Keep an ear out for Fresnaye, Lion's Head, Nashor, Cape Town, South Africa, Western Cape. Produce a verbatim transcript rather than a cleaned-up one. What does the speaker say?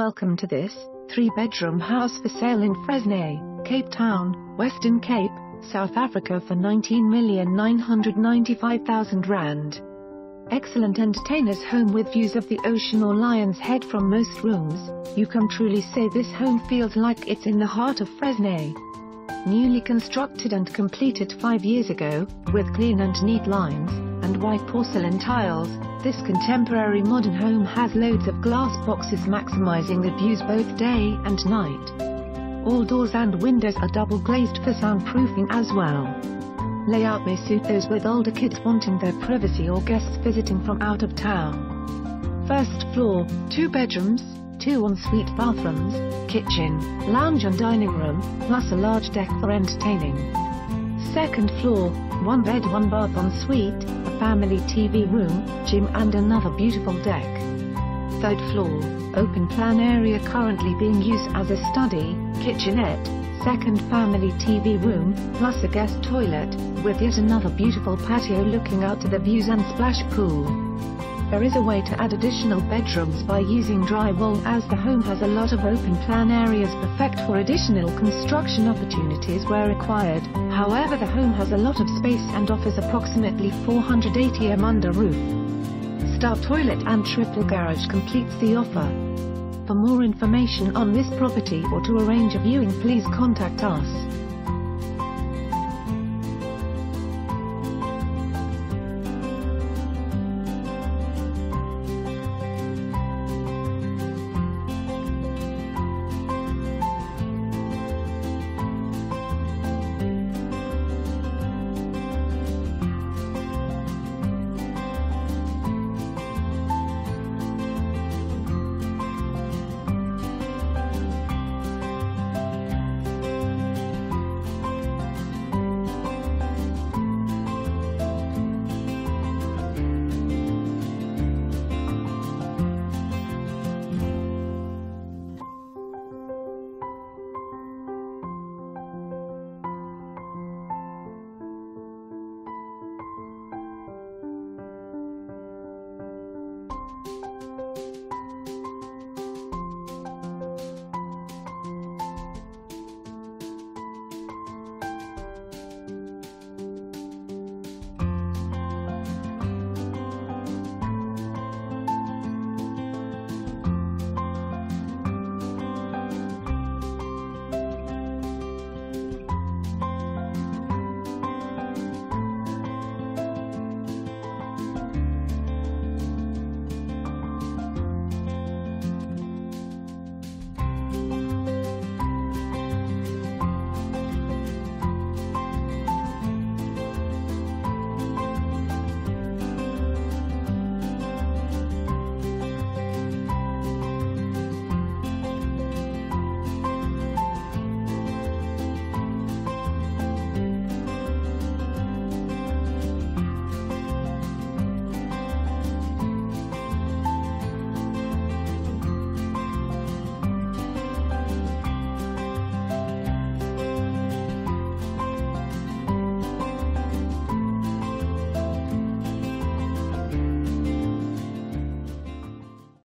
Welcome to this three-bedroom house for sale in Fresnaye, Cape Town, Western Cape, South Africa for nineteen million nine hundred ninety-five thousand rand. Excellent entertainer's home with views of the ocean or Lion's Head from most rooms. You can truly say this home feels like it's in the heart of Fresnaye. Newly constructed and completed five years ago, with clean and neat lines and white porcelain tiles, this contemporary modern home has loads of glass boxes maximizing the views both day and night. All doors and windows are double glazed for soundproofing as well. Layout may suit those with older kids wanting their privacy or guests visiting from out of town. First floor, two bedrooms, two ensuite bathrooms, kitchen, lounge and dining room, plus a large deck for entertaining. Second floor, one bed, one bath ensuite, a family T V room, gym and another beautiful deck. Third floor, open plan area currently being used as a study, kitchenette, second family T V room, plus a guest toilet, with yet another beautiful patio looking out to the views and splash pool. There is a way to add additional bedrooms by using drywall, as the home has a lot of open plan areas perfect for additional construction opportunities where required. However, the home has a lot of space and offers approximately four hundred eighty million under roof. Star toilet and triple garage completes the offer. For more information on this property or to arrange a viewing, please contact us.